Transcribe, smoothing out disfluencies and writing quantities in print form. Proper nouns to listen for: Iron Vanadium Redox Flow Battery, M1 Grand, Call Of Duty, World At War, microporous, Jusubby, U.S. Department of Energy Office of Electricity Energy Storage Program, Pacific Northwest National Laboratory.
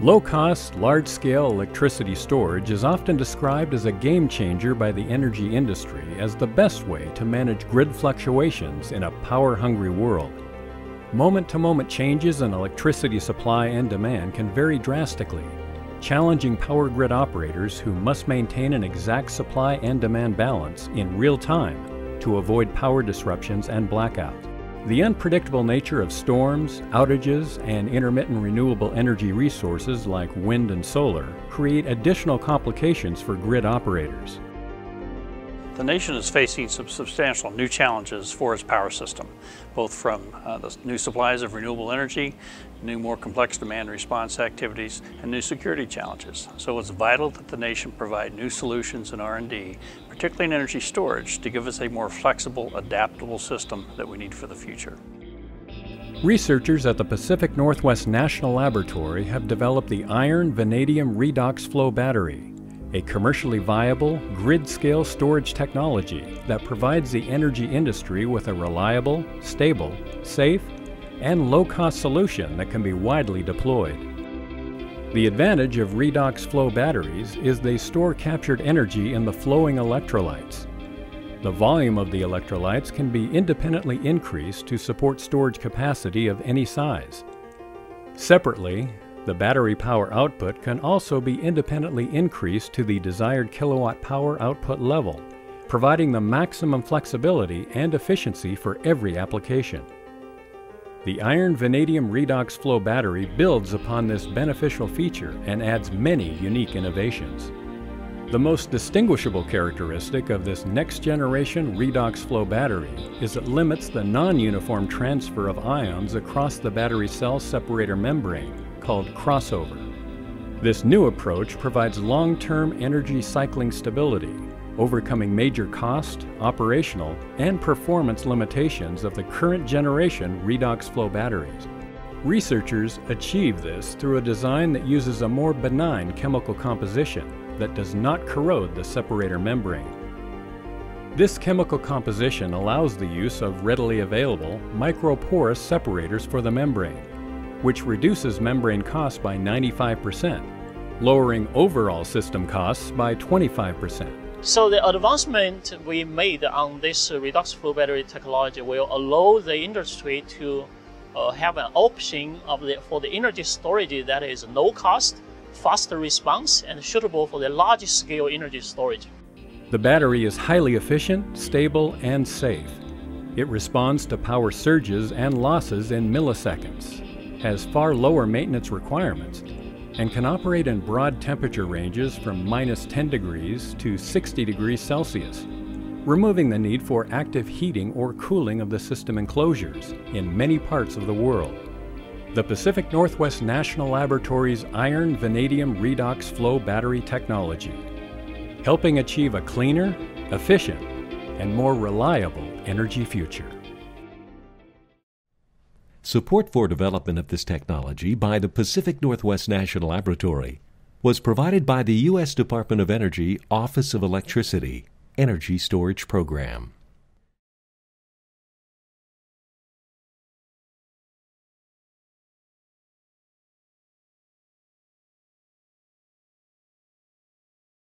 Low-cost, large-scale electricity storage is often described as a game-changer by the energy industry as the best way to manage grid fluctuations in a power-hungry world. Moment-to-moment changes in electricity supply and demand can vary drastically, challenging power grid operators who must maintain an exact supply and demand balance in real time to avoid power disruptions and blackouts. The unpredictable nature of storms, outages, and intermittent renewable energy resources like wind and solar create additional complications for grid operators. The nation is facing some substantial new challenges for its power system, both from the new supplies of renewable energy, new more complex demand response activities, and new security challenges. So it's vital that the nation provide new solutions in R&D, particularly in energy storage, to give us a more flexible, adaptable system that we need for the future. Researchers at the Pacific Northwest National Laboratory have developed the Iron Vanadium Redox Flow Battery, a commercially viable, grid-scale storage technology that provides the energy industry with a reliable, stable, safe, and low-cost solution that can be widely deployed. The advantage of redox flow batteries is they store captured energy in the flowing electrolytes. The volume of the electrolytes can be independently increased to support storage capacity of any size. Separately, the battery power output can also be independently increased to the desired kilowatt power output level, providing the maximum flexibility and efficiency for every application. The Iron Vanadium Redox Flow Battery builds upon this beneficial feature and adds many unique innovations. The most distinguishable characteristic of this next-generation redox flow battery is it limits the non-uniform transfer of ions across the battery cell separator membrane, called crossover. This new approach provides long-term energy cycling stability, overcoming major cost, operational, and performance limitations of the current generation redox flow batteries. Researchers achieve this through a design that uses a more benign chemical composition that does not corrode the separator membrane. This chemical composition allows the use of readily available microporous separators for the membrane, which reduces membrane costs by 95%, lowering overall system costs by 25%. So the advancement we made on this redox flow battery technology will allow the industry to have an option for the energy storage that is low cost, faster response, and suitable for the large scale energy storage. The battery is highly efficient, stable, and safe. It responds to power surges and losses in milliseconds, has far lower maintenance requirements, and can operate in broad temperature ranges from -10 degrees to 60 degrees Celsius, removing the need for active heating or cooling of the system enclosures in many parts of the world. The Pacific Northwest National Laboratory's Iron Vanadium Redox Flow Battery technology, helping achieve a cleaner, efficient, and more reliable energy future. Support for development of this technology by the Pacific Northwest National Laboratory was provided by the U.S. Department of Energy Office of Electricity Energy Storage Program.